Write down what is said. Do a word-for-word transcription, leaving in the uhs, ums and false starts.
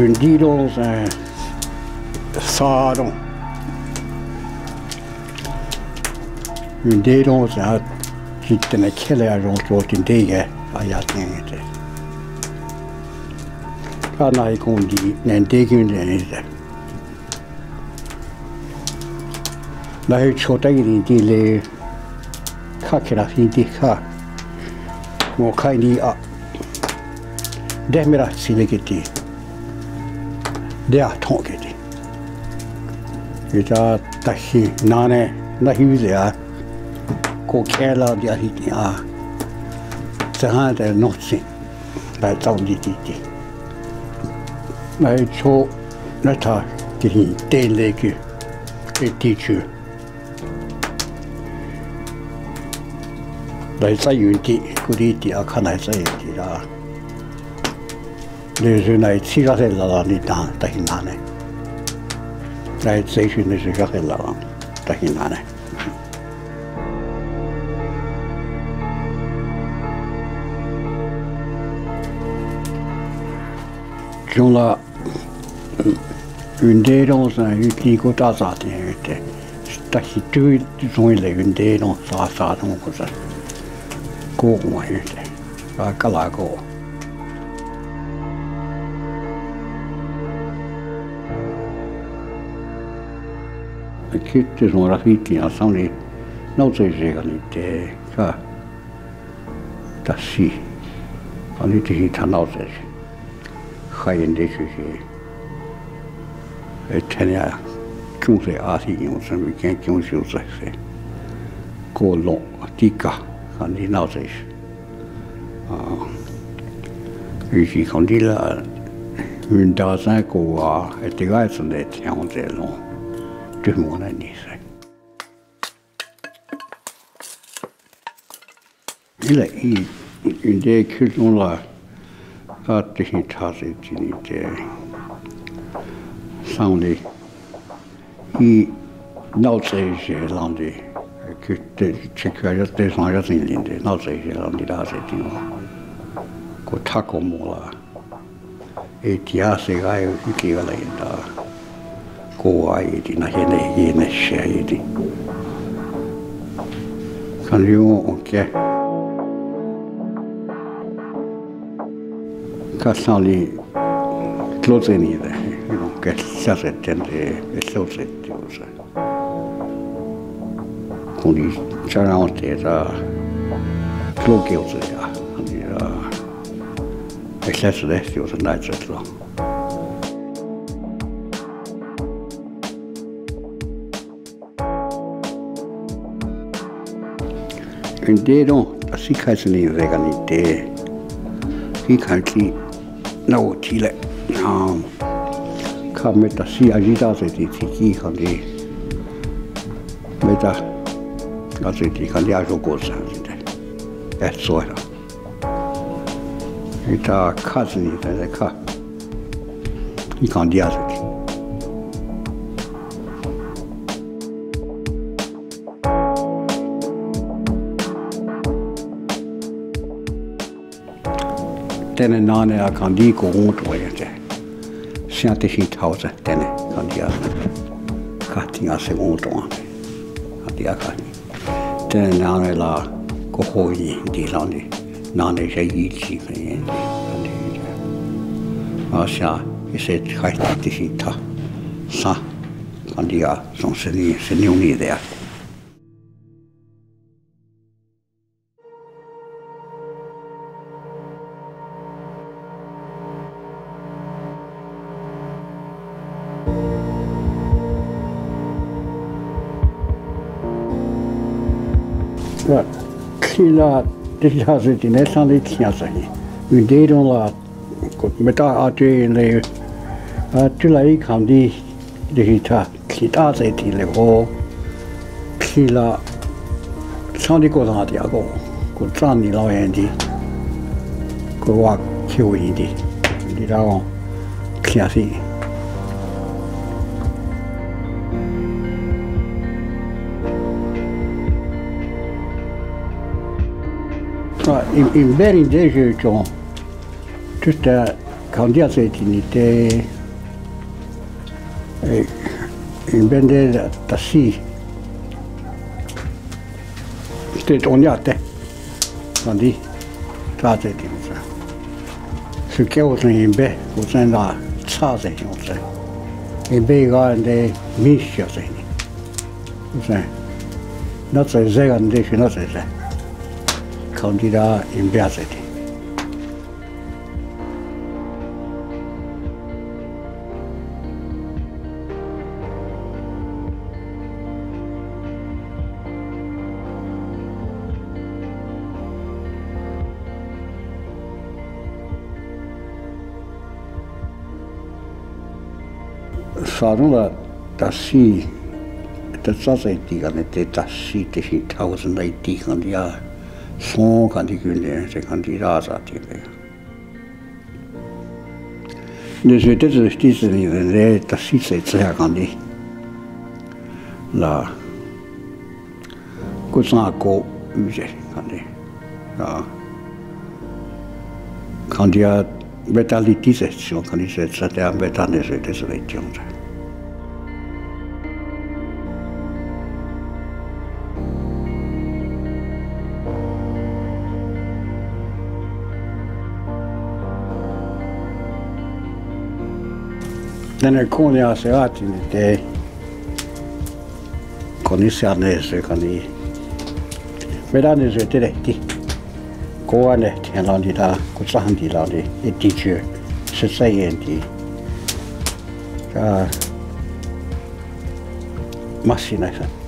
rendidos and sawdom, rendidos ja sitten ne keleä ruotin tiiä ajattelee. Kanai kundi nen tekyminen sitä. Lähet sotakin tiille kakera fiitikka. Mo kaini a demira silekiti. Dea tonketi. Ita tahi nane nahiviä. Kokela dia hitnia. Sehante notsi. Tai taudititi. I saw that he did like a teacher. They say you could eat the Akanai. There's a night, see that a lot of it down, Tahinane. I'd say she is a Gahela, Tahinane. Jolla Undedon and Utiko Tazat, Stacy two Zoyle, Undedon, Sasa, Go, my Calago. The kid is more affecting us only, not so easily. That's she. I need to hit another. I was able to At the hit has it in it soundly. He now says, Landy, I could check out this magazine, not say, Landy, that's it. Kotako Mola. Eight years ago, I was given a go. I eat in a henny in a shade. Can you okay? Kasali closing it, you know, get started and assaulted. Only Charant is a cloak, and the excess left was a night as long. And they don't, a sick has an irregular day. He can't. No, Chile. Um, come with the sea agitas at the Tiki Condi. Meta as the Ticandiago goes on. That's so. It's a cousin in the car. He can't do it. Then a nane a candy go on to it. Scientific house, then Candia cutting us a wound on the Akani. Then Nane la Kohoi, Dilani, Nane Jaichi, and Asha is a Haitita. Sa Candia, some senior there. Sillä tilaisuuteen esille tiensani. Yhdellä mitä ajattelee, tulee ikään kuin liittyä tilaisuuteen lehoo. Sillä saanikotaan tiago, kun saani lauendi, kun vain kiuindi, niitä on kiasi. In very danger, just a 扛架水田里的，哎，那边的大西，这东亚的，那里啥子地方？是叫我们那边，我们那啥子地方？那边个人的米少些，是吧？那在这个地区，那在这，扛架的那边子的。 सारों ला तस्सी तस्सा से तीखने ते तस्सी ते ही ठाव संदा तीखने या सों कांडी कुंडे से कांडी राजा तीखे जैसे ते तो स्टीस नहीं रहने तस्सी से इच्छा कांडी ला कुछ ना को उसे कांडी ला कांडी या बेतालिटी से चीज़ों कांडी से इच्छा ते आप बेताने से ते से इच्छा Then when I was out in the day, when I was out in the day, when I was out in the day, when I was out in the day, when I was out in the day, when I was out in the day,